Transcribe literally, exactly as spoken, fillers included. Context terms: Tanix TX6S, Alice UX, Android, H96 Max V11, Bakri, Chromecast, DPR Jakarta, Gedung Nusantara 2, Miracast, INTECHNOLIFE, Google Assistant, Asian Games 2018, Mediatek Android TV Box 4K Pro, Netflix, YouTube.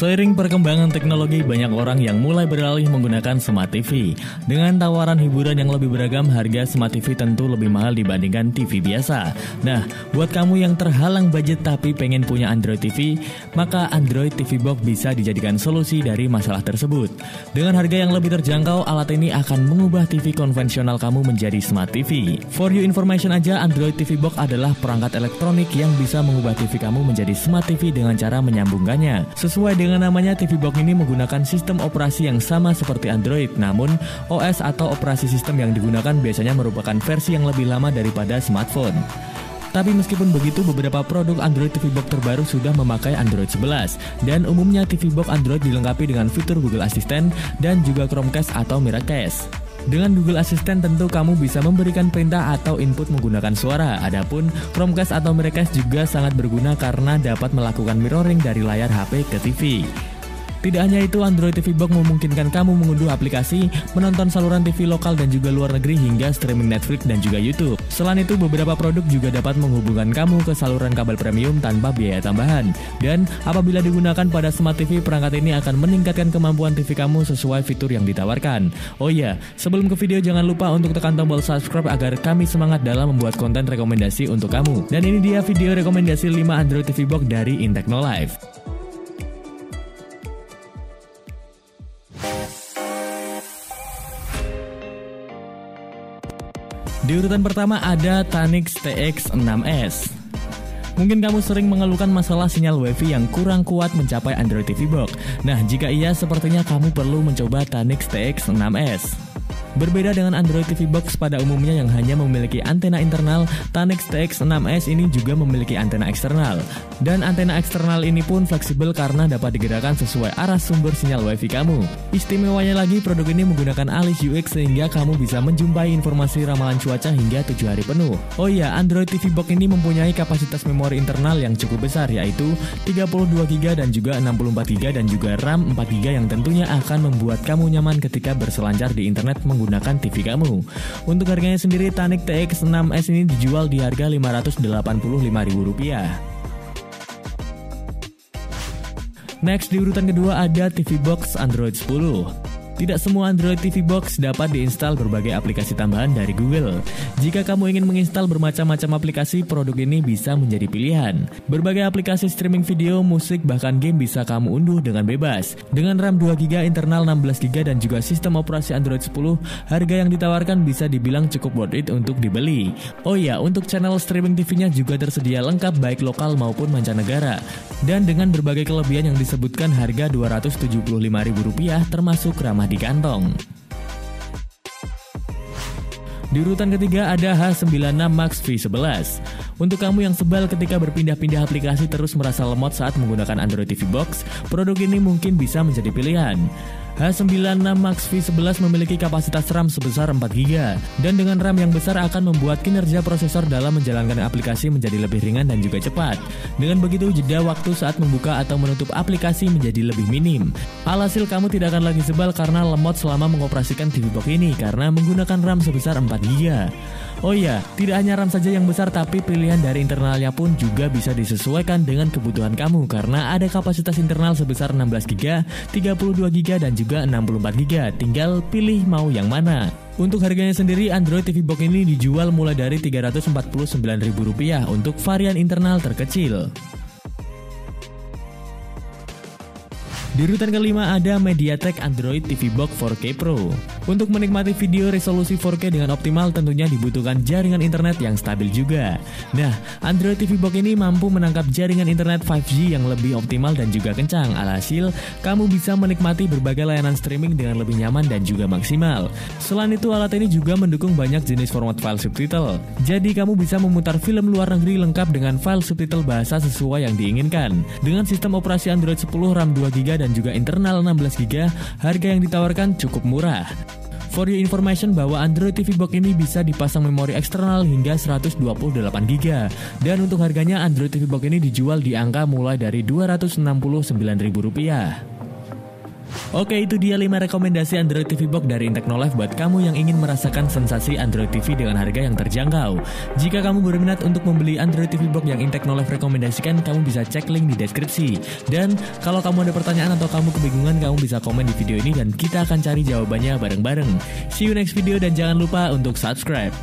Seiring perkembangan teknologi, banyak orang yang mulai beralih menggunakan Smart T V. Dengan tawaran hiburan yang lebih beragam, harga Smart T V tentu lebih mahal dibandingkan T V biasa. Nah, buat kamu yang terhalang budget tapi pengen punya Android T V, maka Android T V Box bisa dijadikan solusi dari masalah tersebut. Dengan harga yang lebih terjangkau, alat ini akan mengubah T V konvensional kamu menjadi Smart T V. For you information aja, Android T V Box adalah perangkat elektronik yang bisa mengubah T V kamu menjadi Smart T V dengan cara menyambungkannya. Sesuai dengan Dengan namanya, T V Box ini menggunakan sistem operasi yang sama seperti Android, namun O S atau operasi sistem yang digunakan biasanya merupakan versi yang lebih lama daripada smartphone. Tapi meskipun begitu, beberapa produk Android T V Box terbaru sudah memakai Android sebelas, dan umumnya T V Box Android dilengkapi dengan fitur Google Assistant dan juga Chromecast atau Miracast. Dengan Google Assistant tentu kamu bisa memberikan perintah atau input menggunakan suara. Adapun Chromecast atau Miracast juga sangat berguna karena dapat melakukan mirroring dari layar H P ke T V. Tidak hanya itu, Android T V Box memungkinkan kamu mengunduh aplikasi, menonton saluran T V lokal dan juga luar negeri hingga streaming Netflix dan juga YouTube. Selain itu, beberapa produk juga dapat menghubungkan kamu ke saluran kabel premium tanpa biaya tambahan. Dan apabila digunakan pada Smart T V, perangkat ini akan meningkatkan kemampuan T V kamu sesuai fitur yang ditawarkan. Oh iya, sebelum ke video jangan lupa untuk tekan tombol subscribe agar kami semangat dalam membuat konten rekomendasi untuk kamu. Dan ini dia video rekomendasi lima Android T V Box dari INTECHNOLIFE. Di urutan pertama ada Tanix T X enam S. Mungkin kamu sering mengeluhkan masalah sinyal wifi yang kurang kuat mencapai Android T V Box. Nah, jika iya, sepertinya kamu perlu mencoba Tanix T X enam S. Berbeda dengan Android T V Box pada umumnya yang hanya memiliki antena internal, Tanix T X enam S ini juga memiliki antena eksternal. Dan antena eksternal ini pun fleksibel karena dapat digerakkan sesuai arah sumber sinyal wifi kamu. Istimewanya lagi, produk ini menggunakan Alice U X sehingga kamu bisa menjumpai informasi ramalan cuaca hingga tujuh hari penuh. Oh iya, Android T V Box ini mempunyai kapasitas memori internal yang cukup besar, yaitu tiga puluh dua giga byte dan juga enam puluh empat giga byte dan juga RAM empat giga byte yang tentunya akan membuat kamu nyaman ketika berselancar di internet menggunakan T V kamu. Untuk harganya sendiri, Tanix T X enam S ini dijual di harga lima ratus delapan puluh lima ribu rupiah. Next, di urutan kedua ada T V Box Android sepuluh. Tidak semua Android T V Box dapat diinstal berbagai aplikasi tambahan dari Google. Jika kamu ingin menginstal bermacam-macam aplikasi, produk ini bisa menjadi pilihan. Berbagai aplikasi streaming video, musik, bahkan game bisa kamu unduh dengan bebas. Dengan RAM dua giga byte, internal enam belas giga byte, dan juga sistem operasi Android sepuluh, harga yang ditawarkan bisa dibilang cukup worth it untuk dibeli. Oh iya, untuk channel streaming T V-nya juga tersedia lengkap baik lokal maupun mancanegara. Dan dengan berbagai kelebihan yang disebutkan, harga dua ratus tujuh puluh lima ribu rupiah termasuk ramah di kantong. Di urutan ketiga ada H sembilan enam Max V sebelas. Untuk kamu yang sebal ketika berpindah-pindah aplikasi terus merasa lemot saat menggunakan Android T V Box, produk ini mungkin bisa menjadi pilihan. H sembilan enam Max V sebelas memiliki kapasitas RAM sebesar empat giga byte, dan dengan RAM yang besar akan membuat kinerja prosesor dalam menjalankan aplikasi menjadi lebih ringan dan juga cepat. Dengan begitu, jeda waktu saat membuka atau menutup aplikasi menjadi lebih minim. Alhasil, kamu tidak akan lagi sebal karena lemot selama mengoperasikan T V Box ini karena menggunakan RAM sebesar empat giga byte. Oh iya, tidak hanya RAM saja yang besar, tapi pilihan dari internalnya pun juga bisa disesuaikan dengan kebutuhan kamu karena ada kapasitas internal sebesar enam belas giga byte, tiga puluh dua giga byte, dan juga enam puluh empat giga byte. Tinggal pilih mau yang mana. Untuk harganya sendiri, Android T V Box ini dijual mulai dari tiga ratus empat puluh sembilan ribu rupiah untuk varian internal terkecil. Di urutan kelima ada Mediatek Android T V Box four K Pro. Untuk menikmati video resolusi four K dengan optimal tentunya dibutuhkan jaringan internet yang stabil juga. Nah, Android T V Box ini mampu menangkap jaringan internet lima G yang lebih optimal dan juga kencang. Alhasil, kamu bisa menikmati berbagai layanan streaming dengan lebih nyaman dan juga maksimal. Selain itu, alat ini juga mendukung banyak jenis format file subtitle. Jadi, kamu bisa memutar film luar negeri lengkap dengan file subtitle bahasa sesuai yang diinginkan. Dengan sistem operasi Android sepuluh, RAM dua giga byte, dan juga internal enam belas giga byte, harga yang ditawarkan cukup murah. For your information bahwa Android T V Box ini bisa dipasang memori eksternal hingga seratus dua puluh delapan giga byte, dan untuk harganya Android T V Box ini dijual di angka mulai dari dua ratus enam puluh sembilan ribu rupiah. Oke, itu dia lima rekomendasi Android T V Box dari INTECHNOLIFE buat kamu yang ingin merasakan sensasi Android T V dengan harga yang terjangkau. Jika kamu berminat untuk membeli Android T V Box yang INTECHNOLIFE rekomendasikan, kamu bisa cek link di deskripsi. Dan kalau kamu ada pertanyaan atau kamu kebingungan, kamu bisa komen di video ini dan kita akan cari jawabannya bareng-bareng. See you next video dan jangan lupa untuk subscribe.